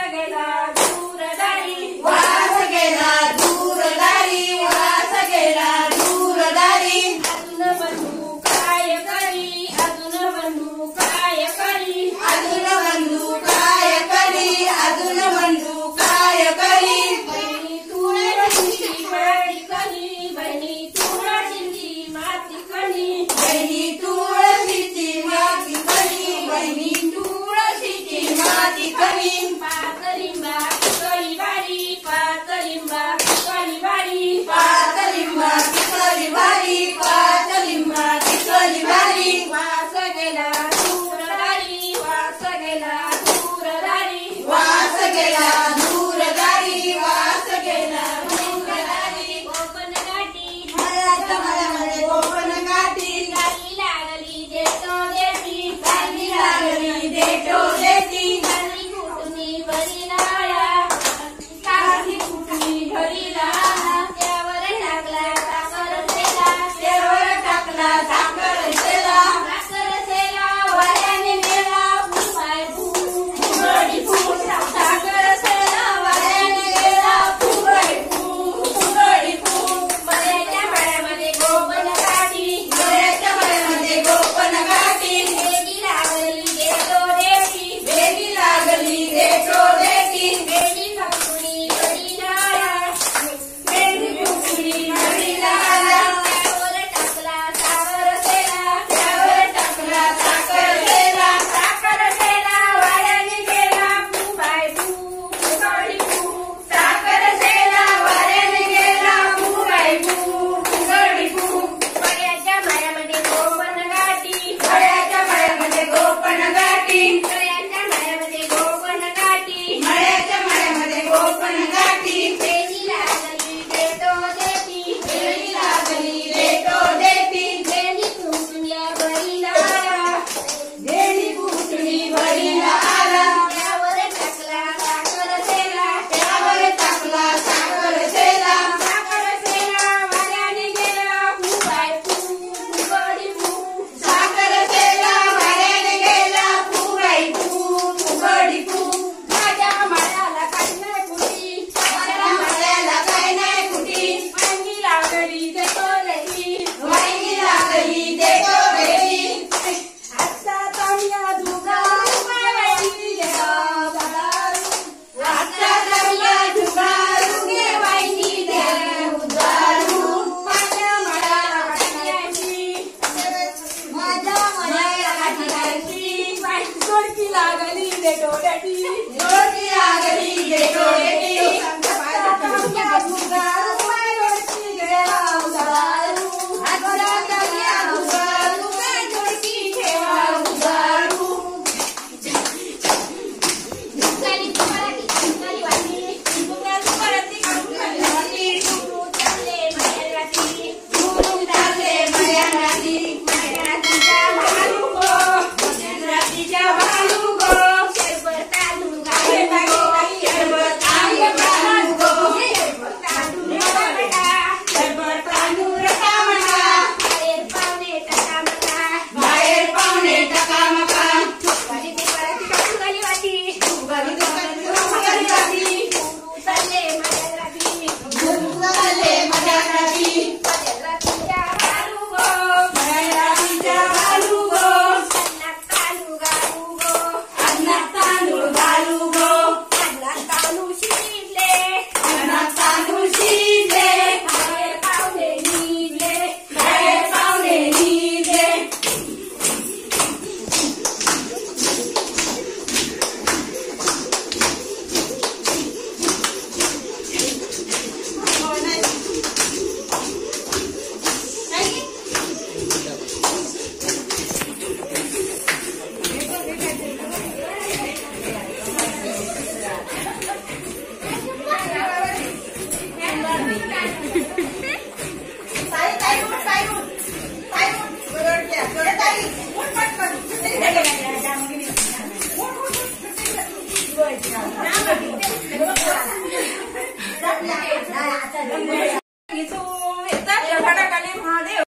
Bye.